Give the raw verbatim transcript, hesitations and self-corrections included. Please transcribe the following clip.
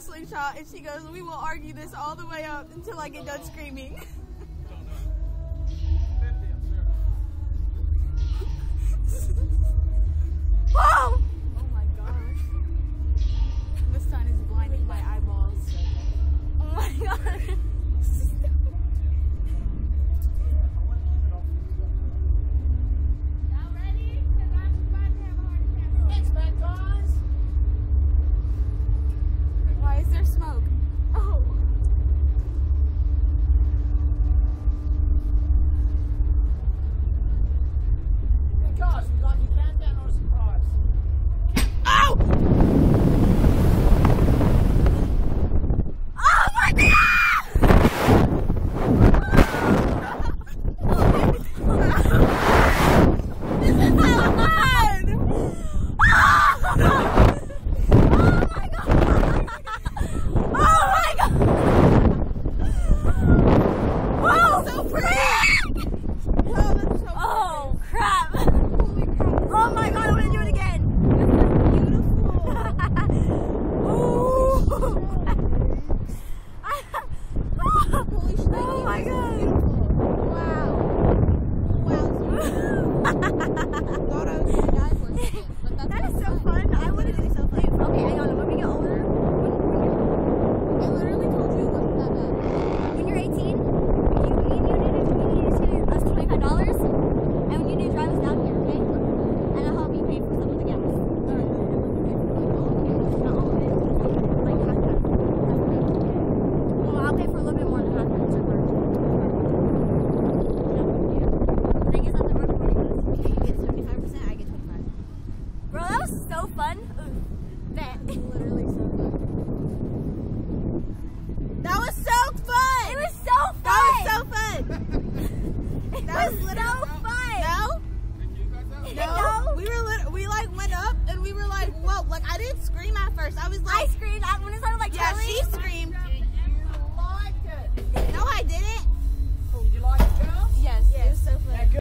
the slingshot, and she goes, we will argue this all the way up until I get done screaming. Whoa! Oh my gosh. The sun is blinding my eyeballs. Oh my god. I didn't scream at first. I was like, I screamed. I